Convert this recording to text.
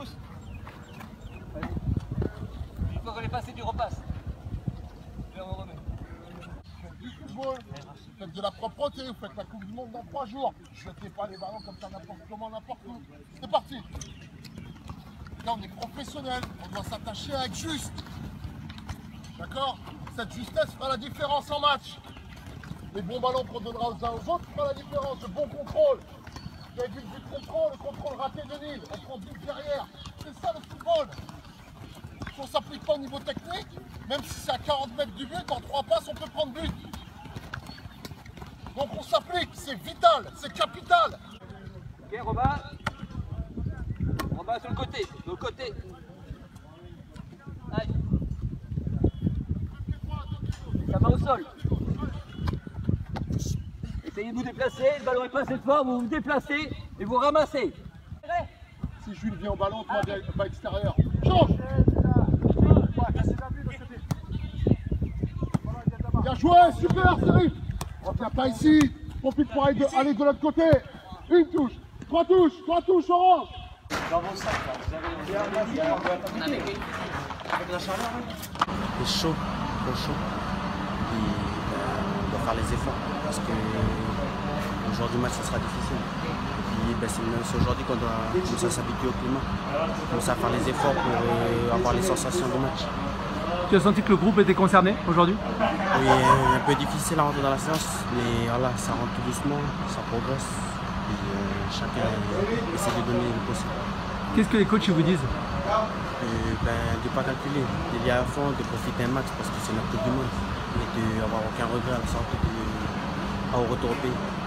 pousse. Une fois qu'on est passé, tu repasses. Là, on remet. Du football, vous faites de la propreté, vous faites la Coupe du Monde dans 3 jours. Je ne jetez pas les ballons comme ça n'importe comment, n'importe où. C'est parti. Là, on est professionnel, on doit s'attacher à être juste. D'accord? Cette justesse fera la différence en match. Les bons ballons qu'on donnera aux uns aux autres fera la différence. Le bon contrôle. Vous avez vu le contrôle raté de Lille, on prend but derrière. C'est ça le football. Si on ne s'applique pas au niveau technique, même si c'est à 40 mètres du but, en 3 passes, on peut prendre but. Donc on s'applique, c'est vital, c'est capital. Ok, Robin. Robin sur le côté, de l'autre côté. Allez. Ça va au sol. Essayez de vous déplacer, le ballon est pas assez fort, vous vous déplacez et vous ramassez. Si Jules vient au ballon, toi viens pas extérieur. Change. Bien joué, super Cyril. Reviens pas ici, profite pour aller de l'autre côté. Une touche, 3 touches, orange. Dans vos sacs, vous avez avec la chaleur. C'est chaud, trop chaud. On doit faire les efforts. Parce qu'aujourd'hui, le match, ça sera difficile. Et puis, ben, c'est aujourd'hui qu'on doit commencer à s'habituer au climat. On doit faire les efforts pour avoir les sensations du match. Tu as senti que le groupe était concerné aujourd'hui? Oui, un peu difficile à rentrer dans la séance, mais voilà, ça rentre tout doucement, ça progresse. Et chacun essaie de donner le possible. Qu'est-ce que les coachs vous disent? De ne pas calculer, d'y aller à fond, de profiter d'un match parce que c'est notre Coupe du Monde. Et d'avoir aucun regret à la sortie au retour au pays.